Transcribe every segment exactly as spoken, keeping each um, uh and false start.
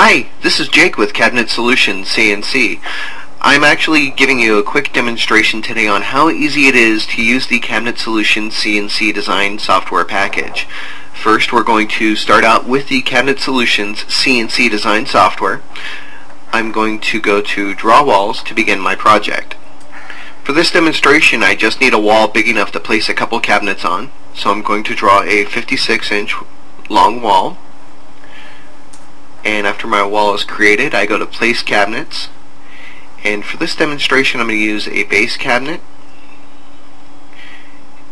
Hi, this is Jake with Cabinet Solutions C N C. I'm actually giving you a quick demonstration today on how easy it is to use the Cabinet Solutions C N C Design software package. First, we're going to start out with the Cabinet Solutions C N C Design software. I'm going to go to Draw Walls to begin my project. For this demonstration, I just need a wall big enough to place a couple cabinets on, so I'm going to draw a fifty-six inch long wall. And after my wall is created, I go to Place Cabinets. And for this demonstration, I'm going to use a base cabinet,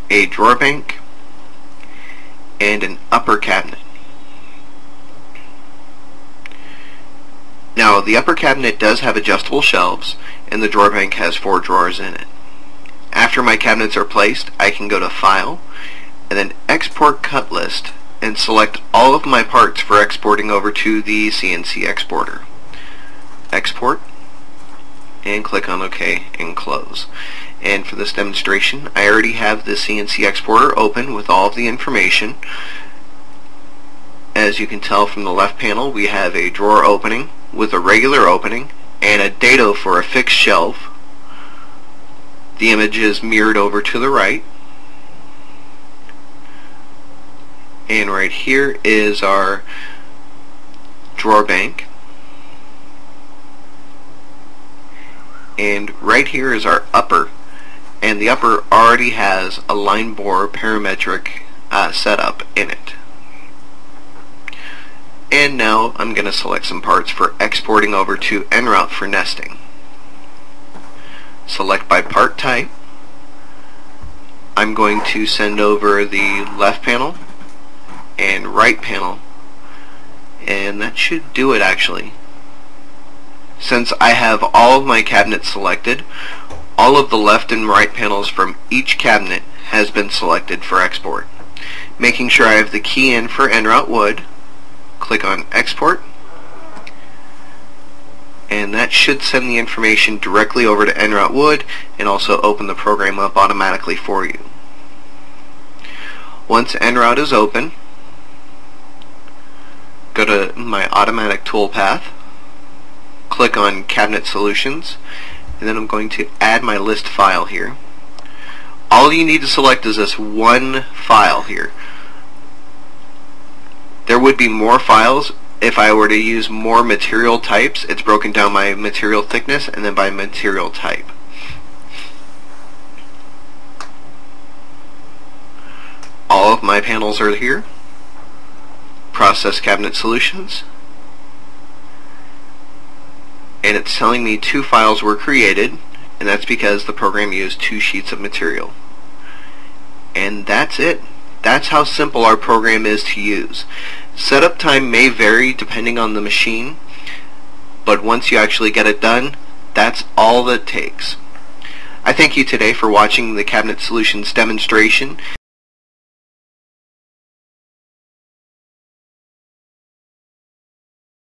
a drawer bank, and an upper cabinet. Now, the upper cabinet does have adjustable shelves, and the drawer bank has four drawers in it. After my cabinets are placed, I can go to File, and then Export Cut List, and select all of my parts for exporting over to the C N C Exporter. Export, and click on OK and close. And for this demonstration, I already have the C N C Exporter open with all of the information. As you can tell from the left panel, we have a drawer opening with a regular opening and a dado for a fixed shelf. The image is mirrored over to the right. And right here is our drawer bank. And right here is our upper. And the upper already has a line bore parametric uh, setup in it. And now I'm going to select some parts for exporting over to EnRoute for nesting. Select by part type. I'm going to send over the left panel and right panel, and that should do it. Actually, since I have all of my cabinets selected, all of the left and right panels from each cabinet has been selected for export. Making sure I have the key in for EnRoute Wood, click on Export, and that should send the information directly over to EnRoute Wood and also open the program up automatically for you. Once EnRoute is open, go to my automatic toolpath, click on Cabinet Solutions, and then I'm going to add my list file here. All you need to select is this one file here. There would be more files if I were to use more material types. It's broken down by material thickness and then by material type. All of my panels are here. Process Cabinet Solutions, and it's telling me two files were created, and that's because the program used two sheets of material. And that's it. That's how simple our program is to use. Setup time may vary depending on the machine, but once you actually get it done, that's all that takes. I thank you today for watching the Cabinet Solutions demonstration.